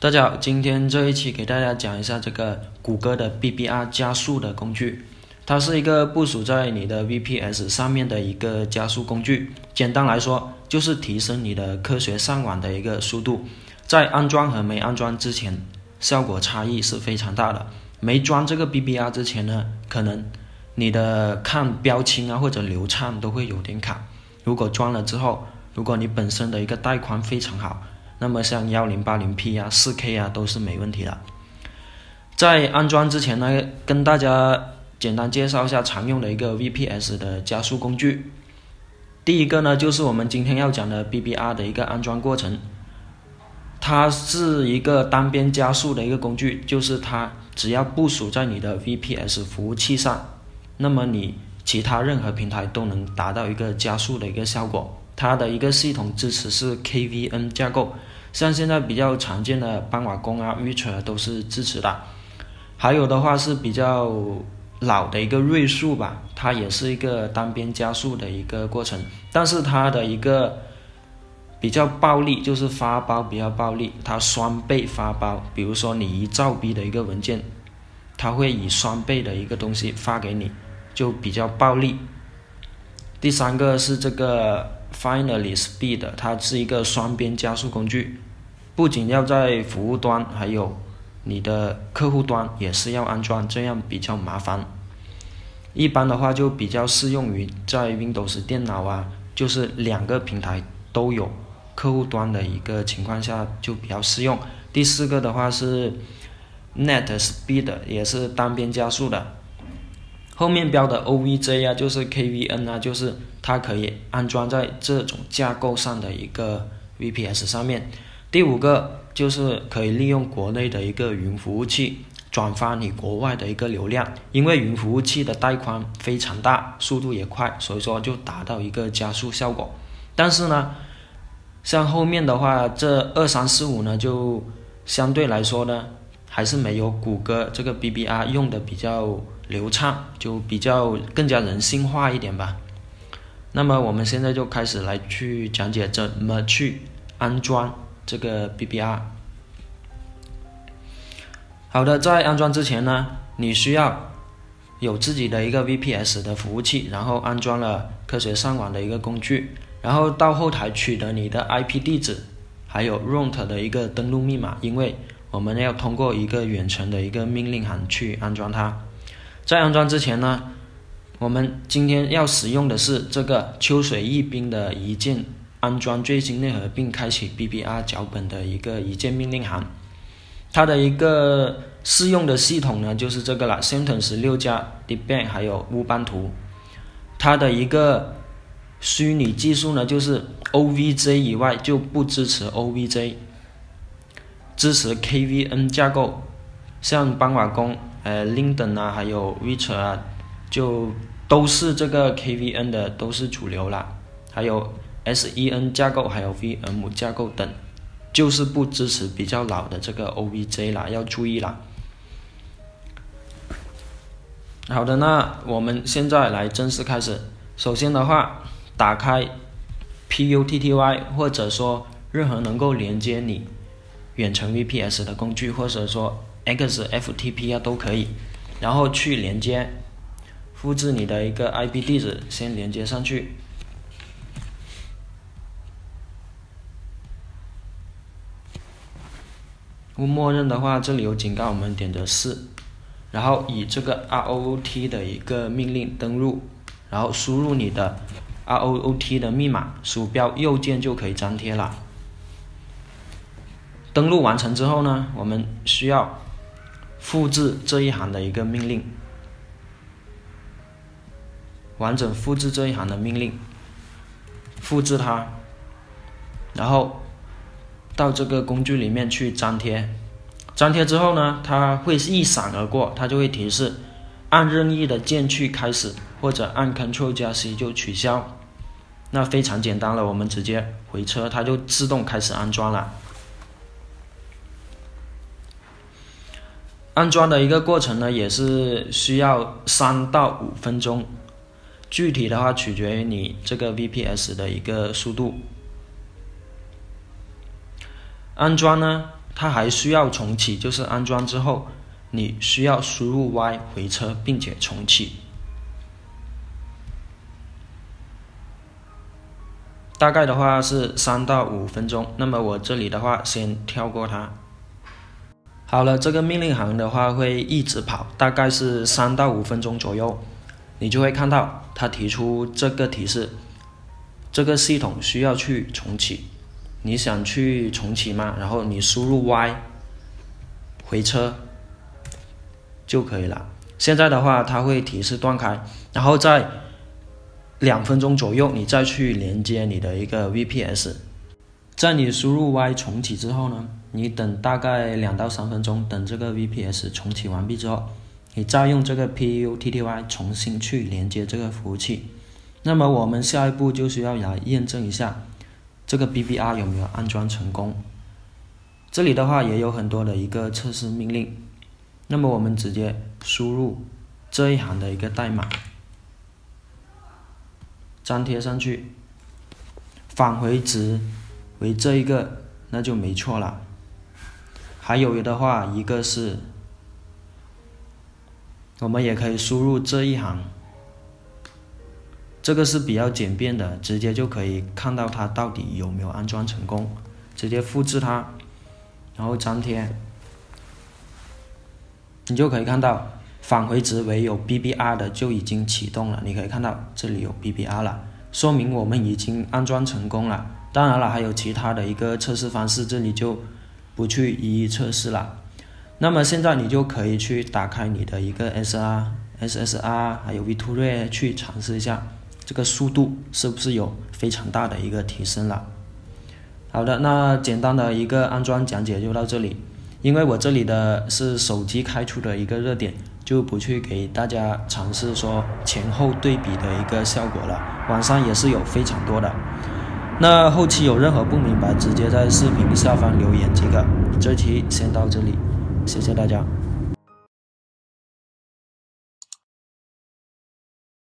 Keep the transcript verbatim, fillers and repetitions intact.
大家好，今天这一期给大家讲一下这个谷歌的 B B R 加速的工具。它是一个部署在你的 V P S 上面的一个加速工具，简单来说就是提升你的科学上网的一个速度。在安装和没安装之前，效果差异是非常大的。没装这个 B B R 之前呢，可能你的看标清啊或者流畅都会有点卡。如果装了之后，如果你本身的一个带宽非常好，那么像 一零八零P 啊 四K 啊都是没问题的。在安装之前呢，跟大家简单介绍一下常用的一个 V P S 的加速工具。第一个呢，就是我们今天要讲的 B B R 的一个安装过程。它是一个单边加速的一个工具，就是它只要部署在你的 V P S 服务器上，那么你其他任何平台都能达到一个加速的一个效果。它的一个系统支持是 K V N 架构，像现在比较常见的斑马宫啊、Vultr 都是支持的。还有的话是比较老的一个瑞数吧，它也是一个单边加速的一个过程，但是它的一个比较暴力，就是发包比较暴力，它双倍发包。比如说你一兆 B 的一个文件，它会以双倍的一个东西发给你，就比较暴力。第三个是这个Finally Speed， 它是一个双边加速工具，不仅要在服务端，还有你的客户端也是要安装，这样比较麻烦。一般的话就比较适用于在 Windows 电脑啊，就是两个平台都有客户端的一个情况下就比较适用。第四个的话是 Net Speed， 也是单边加速的。后面标的 O V Z 啊，就是 K V N 啊，就是它可以安装在这种架构上的一个 V P S 上面。第五个就是可以利用国内的一个云服务器转发你国外的一个流量，因为云服务器的带宽非常大，速度也快，所以说就达到一个加速效果。但是呢，像后面的话，这二三四五呢，就相对来说呢，还是没有谷歌这个 B B R 用的比较流畅，就比较更加人性化一点吧。那么我们现在就开始来去讲解怎么去安装这个 B B R。 好的，在安装之前呢，你需要有自己的一个 V P S 的服务器，然后安装了科学上网的一个工具，然后到后台取得你的 I P 地址，还有 root 的一个登录密码，因为我们要通过一个远程的一个命令函去安装它。在安装之前呢，我们今天要使用的是这个秋水一兵的一键安装最新内核并开启 B B R 脚本的一个一键命令函。它的一个适用的系统呢，就是这个了 CentOS 十六 加 Debian 还有乌班图。它的一个虚拟技术呢，就是 O V Z 以外就不支持 O V Z， 支持 K V N 架构，像斑马宫、呃 Linode 啊，还有 Vultr 啊，就都是这个 K V N 的，都是主流啦。还有 S E N 架构，还有 V M 架构等，就是不支持比较老的这个 O V Z 啦，要注意啦。好的，那我们现在来正式开始。首先的话，打开 PuTTY， 或者说任何能够连接你远程 V P S 的工具，或者说 X F T P 啊都可以，然后去连接，复制你的一个 I P 地址，先连接上去。默认的话，这里有警告，我们点着四，然后以这个 root 的一个命令登录，然后输入你的 root 的密码，鼠标右键就可以粘贴了。登录完成之后呢，我们需要复制这一行的一个命令，完整复制这一行的命令，复制它，然后到这个工具里面去粘贴。粘贴之后呢，它会一闪而过，它就会提示按任意的键去开始，或者按 Ctrl 加 C 就取消。那非常简单了，我们直接回车，它就自动开始安装了。安装的一个过程呢，也是需要三到五分钟，具体的话取决于你这个 V P S 的一个速度。安装呢，它还需要重启，就是安装之后你需要输入 Y 回车并且重启。大概的话是三到五分钟，那么我这里的话先跳过它。好了，这个命令行的话会一直跑，大概是三到五分钟左右，你就会看到它提出这个提示，这个系统需要去重启，你想去重启吗？然后你输入 Y 回车就可以了。现在的话它会提示断开，然后在两分钟左右，你再去连接你的一个 V P S。在你输入 Y 重启之后呢，你等大概两到三分钟，等这个 V P S 重启完毕之后，你再用这个 PuTTY 重新去连接这个服务器。那么我们下一步就需要来验证一下这个 B B R 有没有安装成功。这里的话也有很多的一个测试命令，那么我们直接输入这一行的一个代码，粘贴上去，返回值为这一个，那就没错了。还有的话，一个是我们也可以输入这一行，这个是比较简便的，直接就可以看到它到底有没有安装成功，直接复制它，然后粘贴，你就可以看到返回值为有 B B R 的就已经启动了，你可以看到这里有 B B R 了，说明我们已经安装成功了。当然了，还有其他的一个测试方式，这里就不去一一测试了。那么现在你就可以去打开你的一个 S R、S S R 还有 V two Ray 去尝试一下这个速度是不是有非常大的一个提升了。好的，那简单的一个安装讲解就到这里，因为我这里的是手机开出的一个热点，就不去给大家尝试说前后对比的一个效果了，网上也是有非常多的。那后期有任何不明白，直接在视频下方留言即可。这期先到这里，谢谢大家。